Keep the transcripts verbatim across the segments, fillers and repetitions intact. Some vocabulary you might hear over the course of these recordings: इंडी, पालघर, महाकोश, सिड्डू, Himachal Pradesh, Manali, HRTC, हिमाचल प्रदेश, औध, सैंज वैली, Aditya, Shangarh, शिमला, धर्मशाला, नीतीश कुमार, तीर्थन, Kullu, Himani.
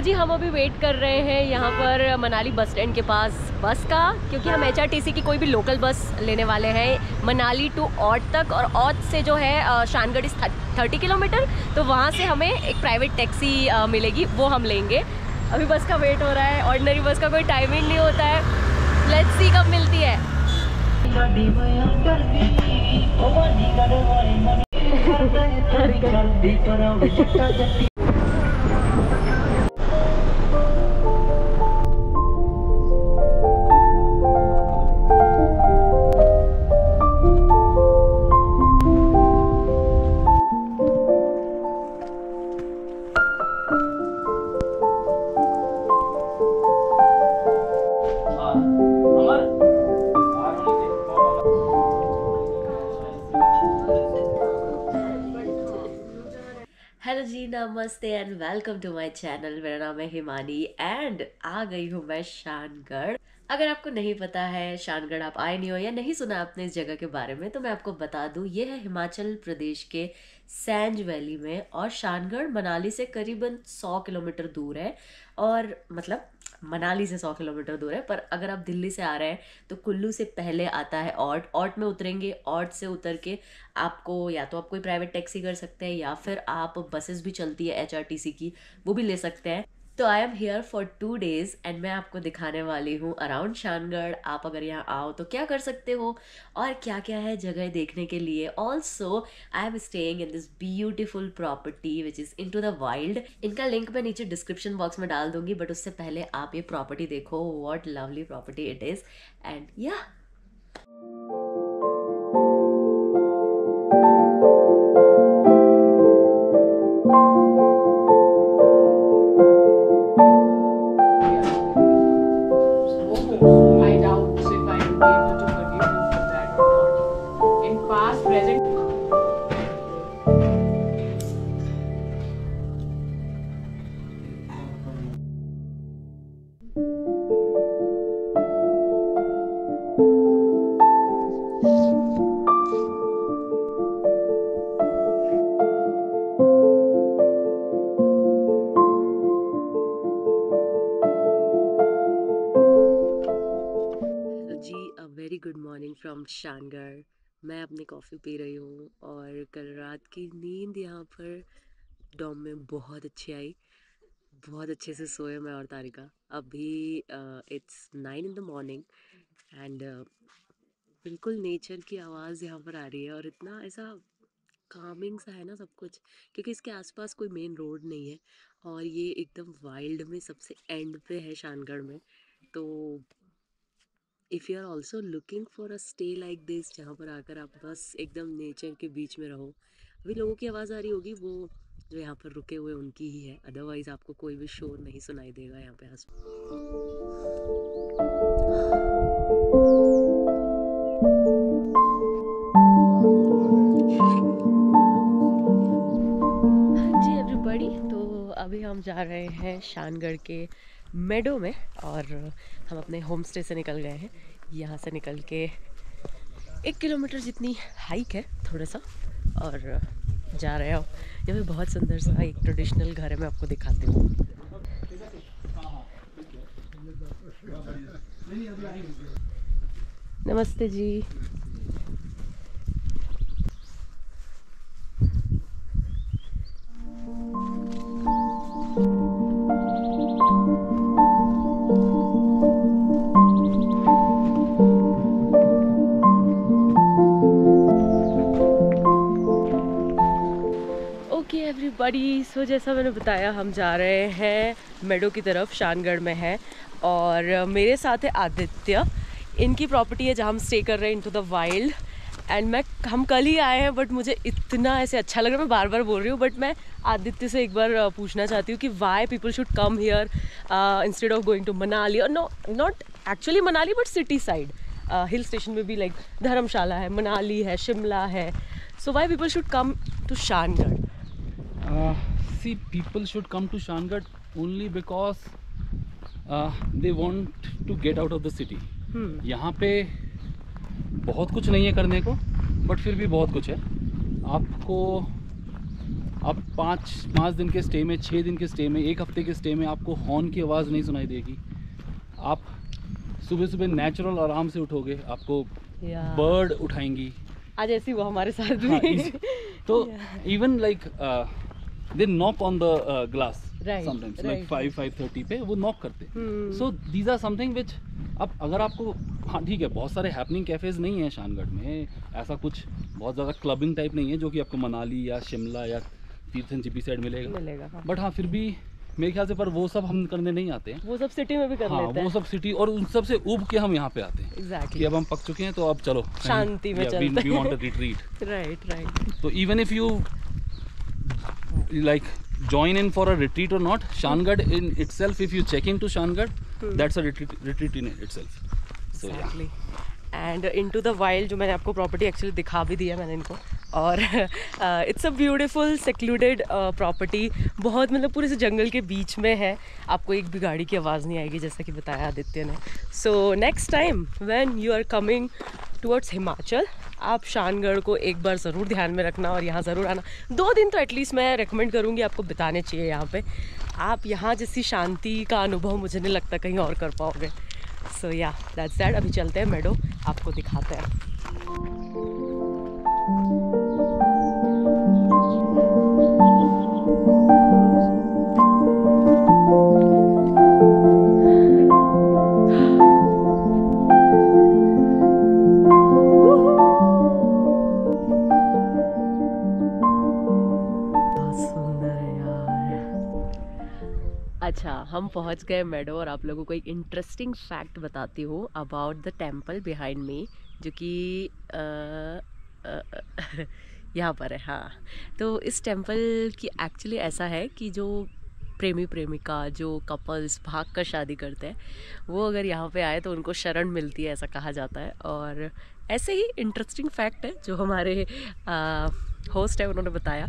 तो जी हम अभी वेट कर रहे हैं यहाँ पर मनाली बस स्टैंड के पास बस का, क्योंकि हम एच आर टी सी की कोई भी लोकल बस लेने वाले हैं मनाली टू औध तक, और औध से जो है शानगढ़ इस थर्टी किलोमीटर, तो वहाँ से हमें एक प्राइवेट टैक्सी मिलेगी, वो हम लेंगे। अभी बस का वेट हो रहा है, ऑर्डिनरी बस का कोई टाइमिंग नहीं होता है, लेट्स सी कब मिलती है। हेलो जी, नमस्ते and welcome to my channel. मेरा नाम है हिमानी एंड आ गई हूँ मैं शानगढ़। अगर आपको नहीं पता है शानगढ़, आप आए नहीं हो या नहीं सुना आपने इस जगह के बारे में, तो मैं आपको बता दूँ, ये है हिमाचल प्रदेश के सैंज वैली में, और शानगढ़ मनाली से करीबन सौ किलोमीटर दूर है, और मतलब मनाली से सौ किलोमीटर दूर है। पर अगर आप दिल्ली से आ रहे हैं तो कुल्लू से पहले आता है औध, औध में उतरेंगे, औध से उतर के आपको या तो आप कोई प्राइवेट टैक्सी कर सकते हैं या फिर आप बसेस भी चलती है एच आर टी सी की, वो भी ले सकते हैं। तो I am here for two days and मैं आपको दिखाने वाली हूँ अराउंड शानगढ़, आप अगर यहाँ आओ तो क्या कर सकते हो और क्या क्या है जगह देखने के लिए। Also I am staying in this beautiful property which is into the wild. इनका लिंक मैं नीचे डिस्क्रिप्शन बॉक्स में डाल दूंगी, बट उससे पहले आप ये प्रॉपर्टी देखो, what lovely property it is. And या फ्रॉम शानगढ़, मैं अपनी कॉफ़ी पी रही हूँ और कल रात की नींद यहाँ पर डॉम में बहुत अच्छी आई, बहुत अच्छे से सोए मैं और तारिका। अभी it's nine in the morning and बिल्कुल नेचर की आवाज़ यहाँ पर आ रही है, और इतना ऐसा कामिंग सा है ना सब कुछ, क्योंकि इसके आसपास कोई मेन रोड नहीं है और ये एकदम वाइल्ड में सबसे एंड पे है शानगढ़ में। तो if you are also looking for a stay like this, जहाँ पर आकर आप बस एकदम नेचर के बीच में रहो। अभी लोगों की आवाज़ आ रही होगी, वो जो यहाँ पर रुके हुए उनकी ही है, अदरवाइज़ आपको कोई भी शोर नहीं सुनाई देगा यहाँ पे आसपास। अभी हम जा रहे हैं शानगढ़ के मेडो में और हम अपने होम स्टे से निकल गए हैं। यहाँ से निकल के एक किलोमीटर जितनी हाइक है थोड़ा सा, और जा रहे हो। यहाँ पे बहुत सुंदर सा एक ट्रेडिशनल घर है, मैं आपको दिखाती हूँ। नमस्ते जी। बड़ी सो जैसा मैंने बताया, हम जा रहे हैं मेडो की तरफ, शानगढ़ में है, और मेरे साथ है आदित्य। इनकी प्रॉपर्टी है जहाँ हम स्टे कर रहे हैं, इनटू द वाइल्ड। एंड मैं हम कल ही आए हैं, बट मुझे इतना ऐसे अच्छा लग रहा है, मैं बार बार बोल रही हूँ, बट मैं आदित्य से एक बार पूछना चाहती हूँ कि why people should come here instead of going to Manali, और no not actually Manali but city side. Hill station में भी लाइक धर्मशाला है, मनाली है, शिमला है, so why people should come to Shangarh? Uh, see, people should come to Shangarh only because uh, they want to get out of the city. Hmm. यहाँ पे बहुत कुछ नहीं है करने को, but फिर भी बहुत कुछ है। आपको अब पाँच पाँच दिन के स्टे में, छः दिन के स्टे में, एक हफ्ते के स्टे में आपको हॉर्न की आवाज़ नहीं सुनाई देगी। आप सुबह सुबह नेचुरल आराम से उठोगे, आपको बर्ड उठाएंगी। आज ऐसी वो हमारे साथ भी। हाँ, इस, तो even like they knock on the glass sometimes like five five thirty पे वो नॉक करते। So these are something which अब अगर आपको, हाँ ठीक है बहुत सारे हैपनिंग कैफ़ेज़ नहीं हैं शानगढ़ में, ऐसा कुछ बहुत ज़्यादा क्लबिंग टाइप नहीं है जो कि आपको मनाली या शिमला या तीर्थन जिपी साइड मिलेगा मिलेगा हाँ। बट हाँ फिर भी मेरे ख्याल से पर वो सब हम करने नहीं आते हैं, वो सब सिटी में भी कर हाँ, लेते हैं। वो सब सिटी और उन सब से उब के हम यहाँ पे आते हैं। exactly. कि अब हम पक चुके हैं तो अब चलो शांति में चलते हैं। तो even if you like join in for a retreat or not, Shangarh in itself, if you check into Shangarh, hmm. that's a retreat, retreat in itself. So exactly. yeah. And into the wild जो मैंने आपको property actually दिखा भी दिया मैंने इनको, और it's a beautiful secluded property, बहुत मतलब पूरे से जंगल के बीच में है, आपको एक भी गाड़ी की आवाज़ नहीं आएगी जैसा कि बताया आदित्य ने। So next time when you are coming towards Himachal, आप शानगढ़ को एक बार ज़रूर ध्यान में रखना और यहाँ ज़रूर आना। दो दिन तो एटलीस्ट मैं रेकमेंड करूँगी आपको बिताने चाहिए यहाँ पे। आप यहाँ जैसी शांति का अनुभव मुझे नहीं लगता कहीं और कर पाओगे। सो या दैट्स दैट। अभी चलते हैं मेडो, आपको दिखाते हैं। अच्छा, हम पहुंच गए मेडो और आप लोगों को एक इंटरेस्टिंग फैक्ट बताती हूँ about the temple behind me, जो कि यहाँ पर है। हाँ, तो इस टेम्पल की एक्चुअली ऐसा है कि जो प्रेमी प्रेमिका जो कपल्स भाग कर शादी करते हैं वो अगर यहाँ पे आए तो उनको शरण मिलती है, ऐसा कहा जाता है। और ऐसे ही इंटरेस्टिंग फैक्ट है जो हमारे आ, होस्ट है उन्होंने बताया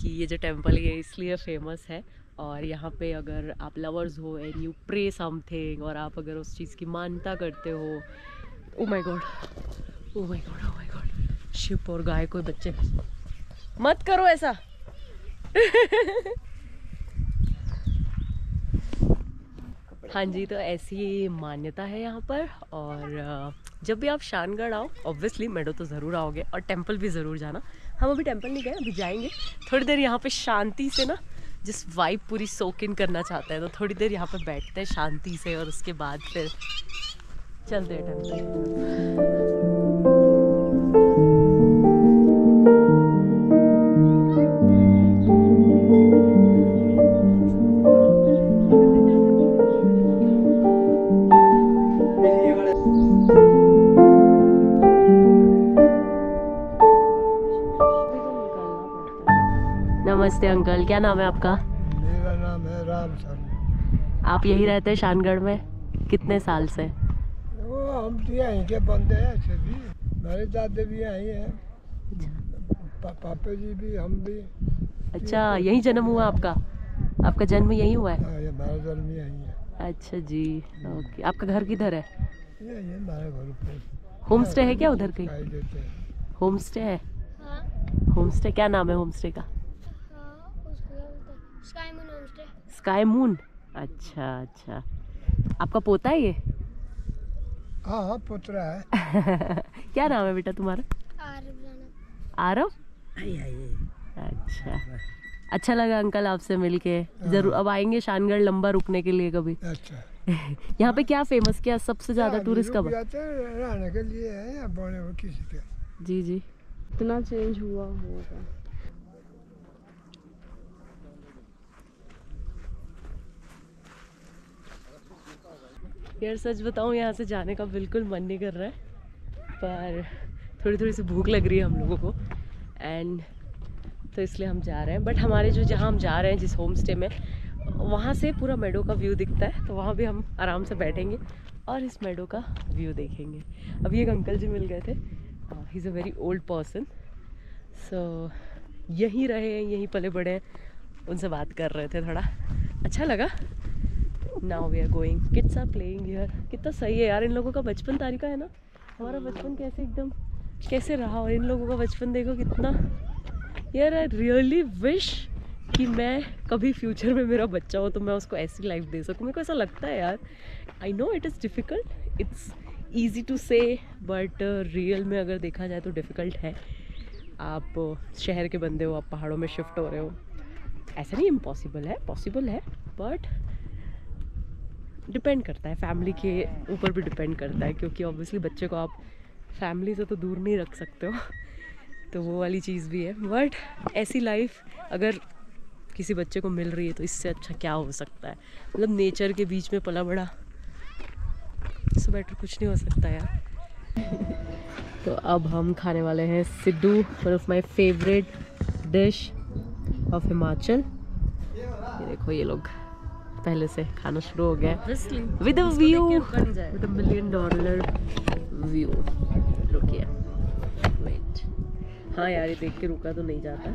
कि ये जो टेम्पल ये इसलिए फेमस है, और यहाँ पे अगर आप लवर्स हो एंड यू प्रे समथिंग, और आप अगर उस चीज़ की मान्यता करते हो। Oh my God, oh my God, oh my God, sheep और गाय को बच्चे मत करो ऐसा। हाँ जी, तो ऐसी मान्यता है यहाँ पर। और जब भी आप शानगढ़ आओ, ऑब्वियसली मेडो तो ज़रूर आओगे और टेम्पल भी ज़रूर जाना। हम अभी टेम्पल नहीं गए, अभी जाएंगे। थोड़ी देर यहाँ पे शांति से ना, जिस वाइब पूरी सोक इन करना चाहते हैं तो थोड़ी देर यहाँ पे बैठते हैं शांति से, और उसके बाद फिर चलते हैं टेम्पल। नमस्ते अंकल, क्या नाम है आपका? मेरा नाम है राम सर। आप यही रहते हैं शानगढ़ में कितने साल से? वो हम यहीं के बंदे हैं, सभी मेरे दादा भी यहीं हैं, पा, पापा जी भी, हम भी। अच्छा, यही जन्म हुआ आपका? आपका जन्म यही हुआ है? हाँ, मेरा जन्म यही है। अच्छा जी, ओके। आपका घर किधर है? होम स्टे है क्या उधर कहीं? होम स्टे है। होम स्टे क्या नाम है होम स्टे का? Sky Moon homestay. Sky moon, अच्छा अच्छा। आपका पोता है ये? हाँ हाँ, पोतरा है। क्या नाम है बेटा तुम्हारा? आरव। अच्छा, अच्छा लगा अंकल आपसे मिलके। जरूर अब आएंगे शानगढ़ लंबा रुकने के लिए कभी। अच्छा। यहाँ पे क्या फेमस, क्या सबसे ज्यादा टूरिस्ट कब आते हैं रहने के लिए है? जी जी, इतना चेंज हुआ होगा। यार सच बताऊं, यहाँ से जाने का बिल्कुल मन नहीं कर रहा है, पर थोड़ी थोड़ी सी भूख लग रही है हम लोगों को, एंड तो इसलिए हम जा रहे हैं। बट हमारे जो जहाँ हम जा रहे हैं जिस होम स्टे में, वहाँ से पूरा मेडो का व्यू दिखता है, तो वहाँ भी हम आराम से बैठेंगे और इस मेडो का व्यू देखेंगे। अभी एक अंकल जी मिल गए थे, he is a very old person, so यहीं रहे हैं, यहीं पले बड़े हैं, उनसे बात कर रहे थे, थोड़ा अच्छा लगा। Now we are going. Kids are playing here. कितना सही है यार, इन लोगों का बचपन तारीका है ना, हमारा बचपन कैसे एकदम कैसे रहा, और इन लोगों का बचपन देखो कितना यार आई रियली विश कि मैं कभी फ्यूचर में मेरा बच्चा हो तो मैं उसको ऐसी लाइफ दे सकूँ। मेरे को ऐसा लगता है यार, I know it is difficult, it's easy to say but real में अगर देखा जाए तो डिफ़िकल्ट है। आप शहर के बंदे हो, आप पहाड़ों में शिफ्ट हो रहे हो, ऐसा नहीं इम्पॉसिबल है, पॉसिबल है, बट डिपेंड करता है, फैमिली के ऊपर भी डिपेंड करता है, क्योंकि ऑब्वियसली बच्चे को आप फैमिली से तो दूर नहीं रख सकते हो, तो वो वाली चीज़ भी है। बट ऐसी लाइफ अगर किसी बच्चे को मिल रही है तो इससे अच्छा क्या हो सकता है, मतलब नेचर के बीच में पला बड़ा, इससे बेटर कुछ नहीं हो सकता यार। तो अब हम खाने वाले हैं सिड्डू, one of my favourite dish of Himachal. ये देखो, ये लोग पहले से खाना शुरू हो गया with a view, with a million dollar view. रुकिए, वेट। हाँ यार, ये देख के रुका तो नहीं जाता।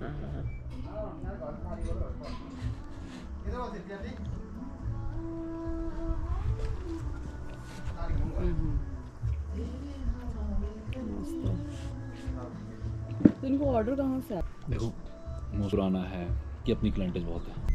हाँ हाँ हाँ तो इनको ऑर्डर कहाँ से आता है? देखो, मुस्कुराना है कि अपनी क्लाइंटेज बहुत है।